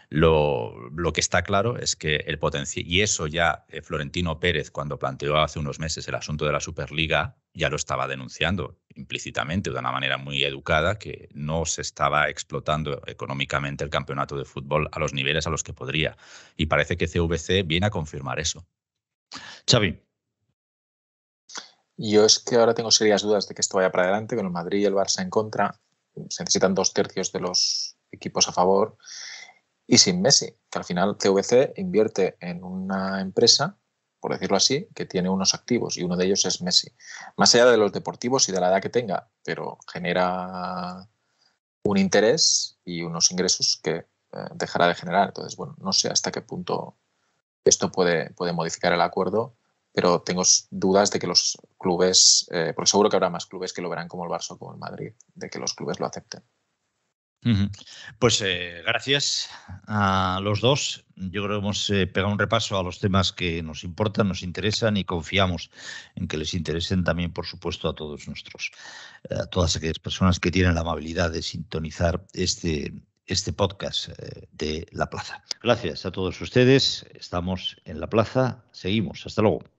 Lo, lo que está claro es que el potencial, y eso ya eh, Florentino Pérez, cuando planteó hace unos meses el asunto de la Superliga, ya lo estaba denunciando implícitamente, de una manera muy educada, que no se estaba explotando económicamente el campeonato de fútbol a los niveles a los que podría. Y parece que C V C viene a confirmar eso. Xavi. Yo es que ahora tengo serias dudas de que esto vaya para adelante, con el Madrid y el Barça en contra. Se necesitan dos tercios de los equipos a favor. Y sin Messi, que al final C V C invierte en una empresa, por decirlo así, que tiene unos activos y uno de ellos es Messi. Más allá de los deportivos y de la edad que tenga, pero genera un interés y unos ingresos que eh, dejará de generar. Entonces, bueno, no sé hasta qué punto esto puede, puede modificar el acuerdo, pero tengo dudas de que los clubes, eh, porque seguro que habrá más clubes que lo verán como el Barça o como el Madrid, de que los clubes lo acepten. Pues eh, gracias a los dos. Yo creo que hemos eh, pegado un repaso a los temas que nos importan, nos interesan y confiamos en que les interesen también, por supuesto, a todos nuestros, a todas aquellas personas que tienen la amabilidad de sintonizar este, este podcast eh, de La Plaza. Gracias a todos ustedes. Estamos en La Plaza. Seguimos. Hasta luego.